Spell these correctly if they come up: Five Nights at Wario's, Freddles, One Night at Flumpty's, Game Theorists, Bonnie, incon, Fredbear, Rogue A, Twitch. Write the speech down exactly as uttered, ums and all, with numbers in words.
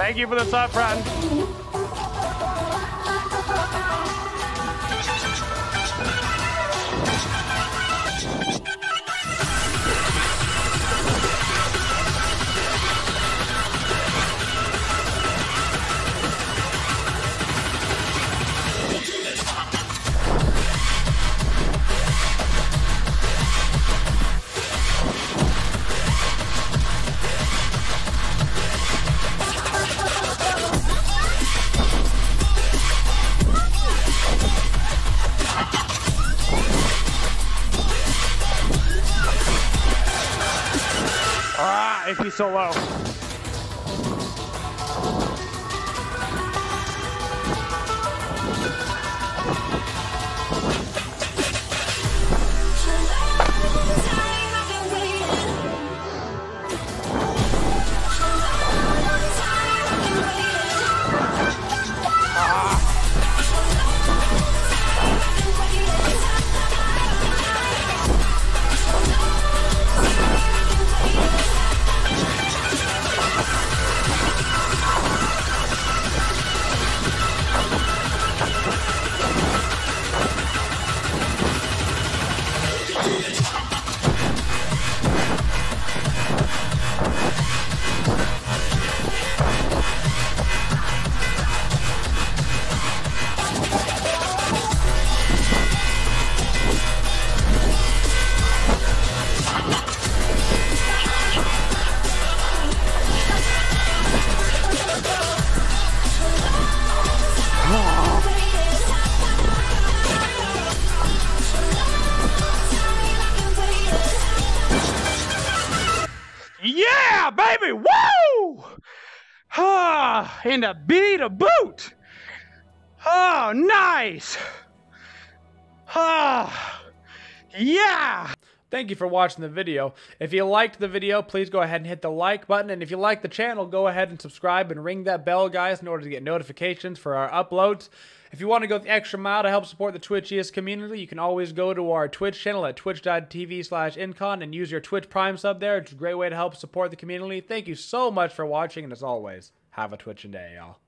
Thank you for the sub, friend. He's so low. And a B to boot. Oh, nice. Oh, yeah. Thank you for watching the video. If you liked the video, please go ahead and hit the like button. And if you like the channel, go ahead and subscribe and ring that bell, guys, in order to get notifications for our uploads. If you want to go the extra mile to help support the Twitch E S community, you can always go to our Twitch channel at twitch dot t v slash incon and use your Twitch Prime sub there. It's a great way to help support the community. Thank you so much for watching, and as always, have a twitching day, y'all.